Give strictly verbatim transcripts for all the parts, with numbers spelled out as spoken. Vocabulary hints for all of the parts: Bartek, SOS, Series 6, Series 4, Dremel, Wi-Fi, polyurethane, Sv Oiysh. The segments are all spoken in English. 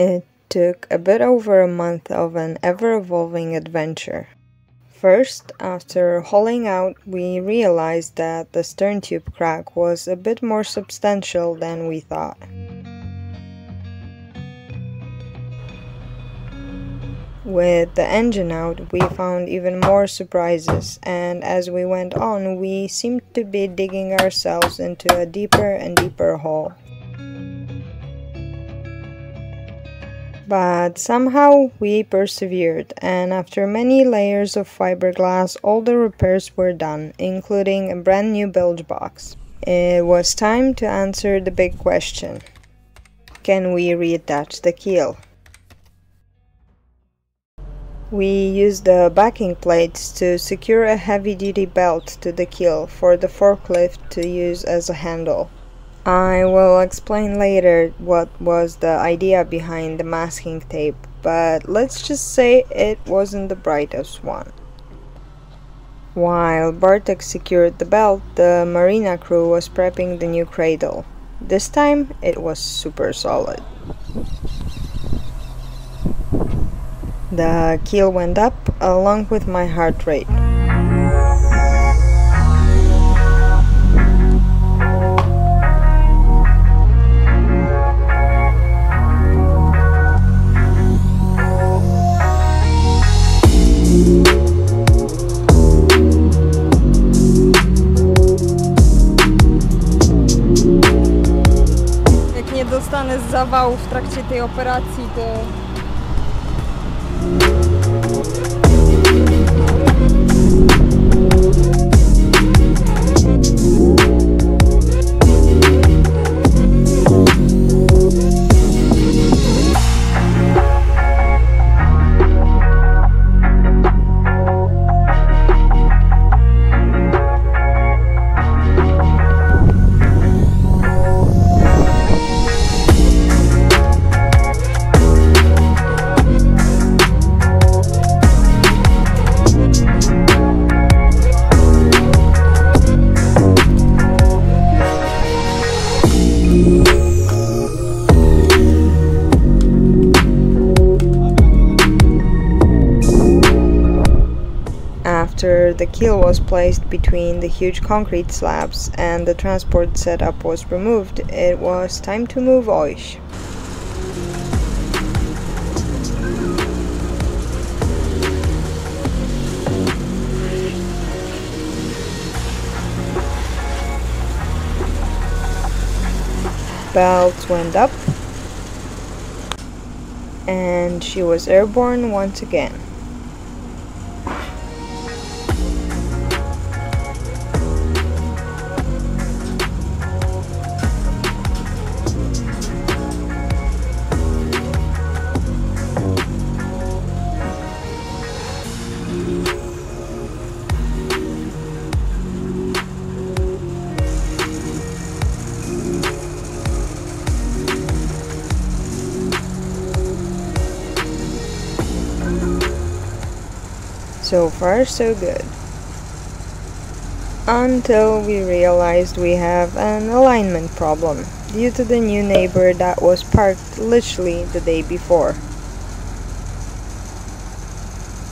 It took a bit over a month of an ever-evolving adventure. First, after hauling out, we realized that the stern tube crack was a bit more substantial than we thought. With the engine out, we found even more surprises, and as we went on, we seemed to be digging ourselves into a deeper and deeper hole. But somehow we persevered, and after many layers of fiberglass, all the repairs were done, including a brand new bilge box. It was time to answer the big question. Can we reattach the keel? We used the backing plates to secure a heavy-duty belt to the keel for the forklift to use as a handle. I will explain later what was the idea behind the masking tape, but let's just say it wasn't the brightest one. While Bartek secured the belt, the marina crew was prepping the new cradle. This time it was super solid. The keel went up, along with my heart rate. Jak nie dostanę zawału w trakcie tej operacji, to... After the keel was placed between the huge concrete slabs and the transport setup was removed, it was time to move Oiysh. Belts went up, and she was airborne once again. So far, so good. Until we realized we have an alignment problem due to the new neighbor that was parked literally the day before.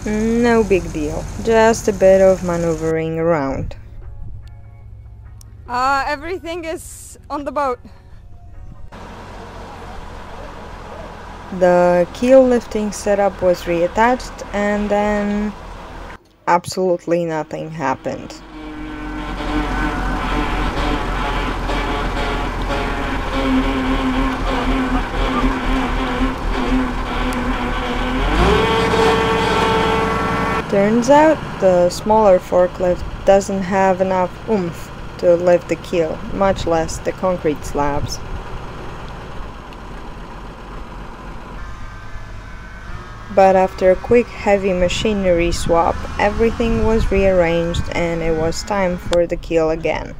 No big deal, just a bit of maneuvering around. Uh, everything is on the boat. The keel lifting setup was reattached, and then absolutely nothing happened. Turns out the smaller forklift doesn't have enough oomph to lift the keel, much less the concrete slabs. But after a quick heavy machinery swap, everything was rearranged and it was time for the keel again.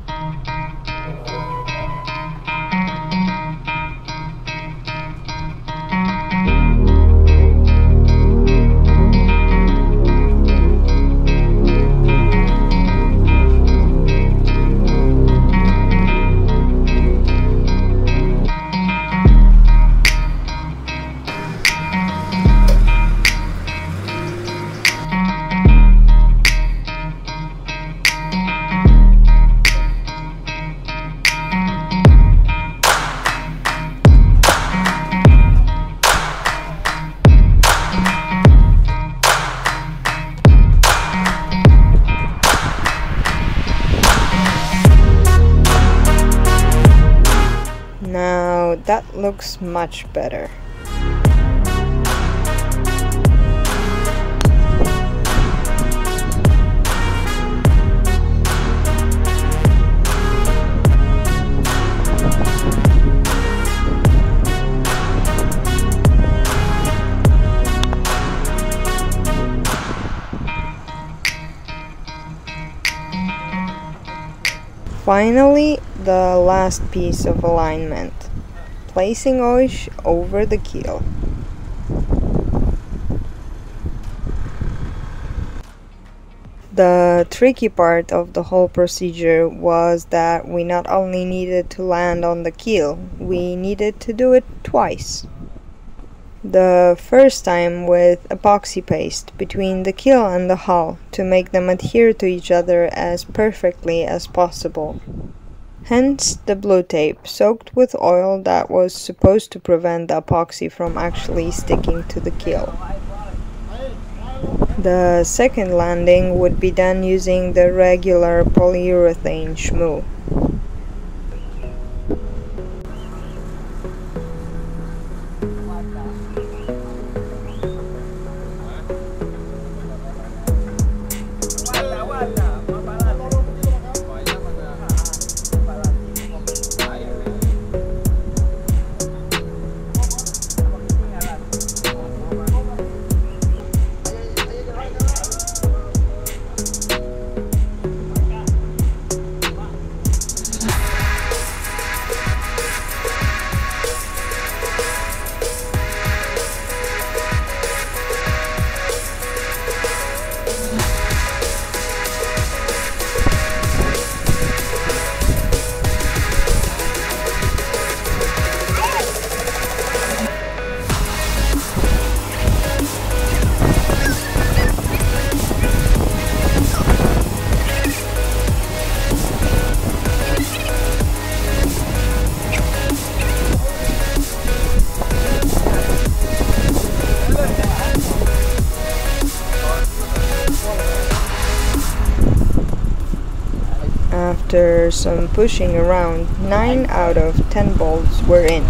that looks much better. Finally, the last piece of alignment, placing Oiysh over the keel. The tricky part of the whole procedure was that we not only needed to land on the keel, we needed to do it twice. The first time with epoxy paste between the keel and the hull to make them adhere to each other as perfectly as possible. Hence the blue tape soaked with oil that was supposed to prevent the epoxy from actually sticking to the keel. The second landing would be done using the regular polyurethane shmoo. After some pushing around, nine out of ten bolts were in.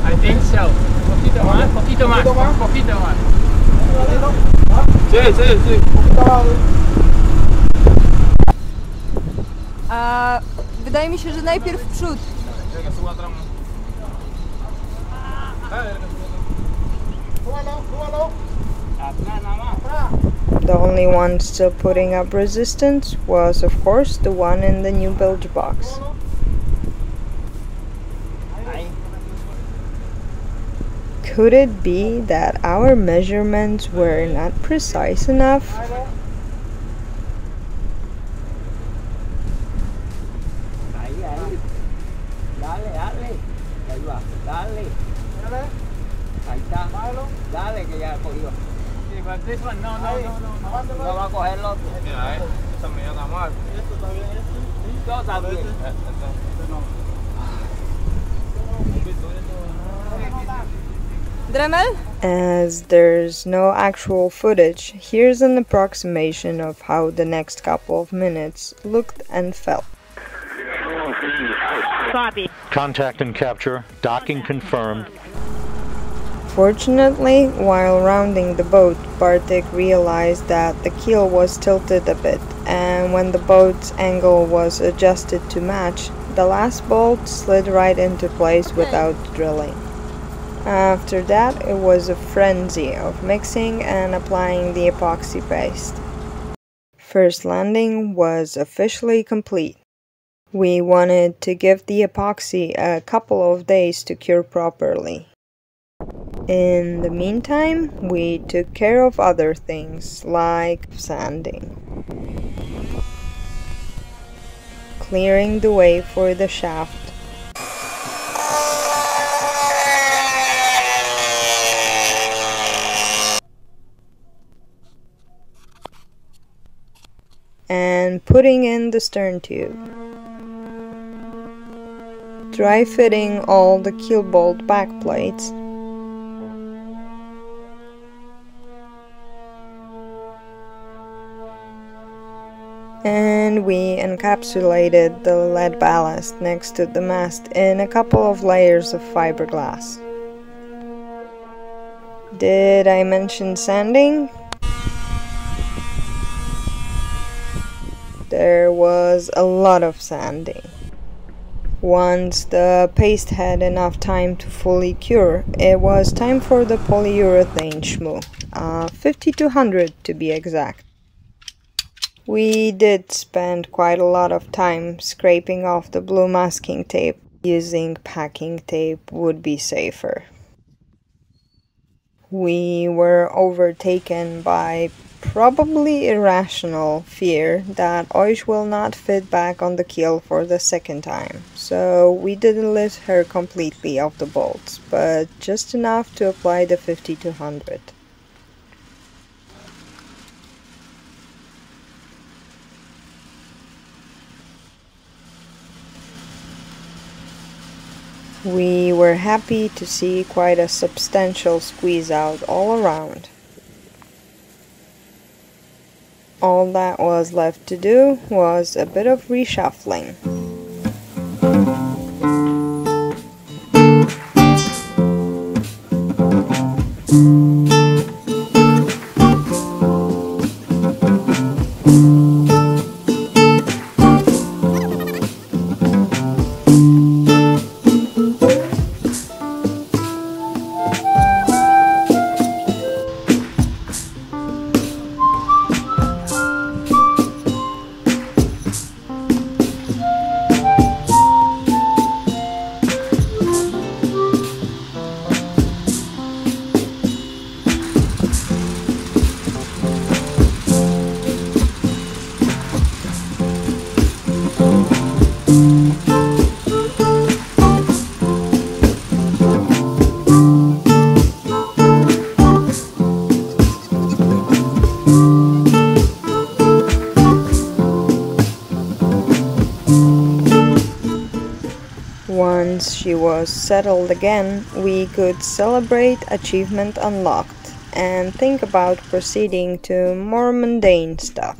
I think so. Poquito más, poquito más, poquito más. Sí, sí, sí. Wydaje mi się, że najpierw w przód. The only one still putting up resistance was, of course, the one in the new bilge box. Could it be that our measurements were not precise enough? But this one, no, no, no, no, no. No va a cogerlo. Mira, eh. Esa me dio la madre. Esto está bien, esto. Todo está bien. Dremel? As there's no actual footage, here's an approximation of how the next couple of minutes looked and felt. Copy. Contact and capture. Docking confirmed. Fortunately, while rounding the boat, Bartek realized that the keel was tilted a bit, and when the boat's angle was adjusted to match, the last bolt slid right into place without drilling. After that, it was a frenzy of mixing and applying the epoxy paste. First landing was officially complete. We wanted to give the epoxy a couple of days to cure properly. In the meantime, we took care of other things, like sanding, clearing the way for the shaft, and putting in the stern tube. Dry fitting all the keel bolt backplates, and we encapsulated the lead ballast next to the mast in a couple of layers of fiberglass. Did I mention sanding? There was a lot of sanding. Once the paste had enough time to fully cure, it was time for the polyurethane schmoo, uh, fifty-two hundred to be exact. We did spend quite a lot of time scraping off the blue masking tape. Using packing tape would be safer. We were overtaken by probably irrational fear that Oiysh will not fit back on the keel for the second time, so we didn't lift her completely off the bolts, but just enough to apply the fifty-two hundred. We were happy to see quite a substantial squeeze out all around. All that was left to do was a bit of reshuffling. Once she was settled again, we could celebrate achievement unlocked and think about proceeding to more mundane stuff.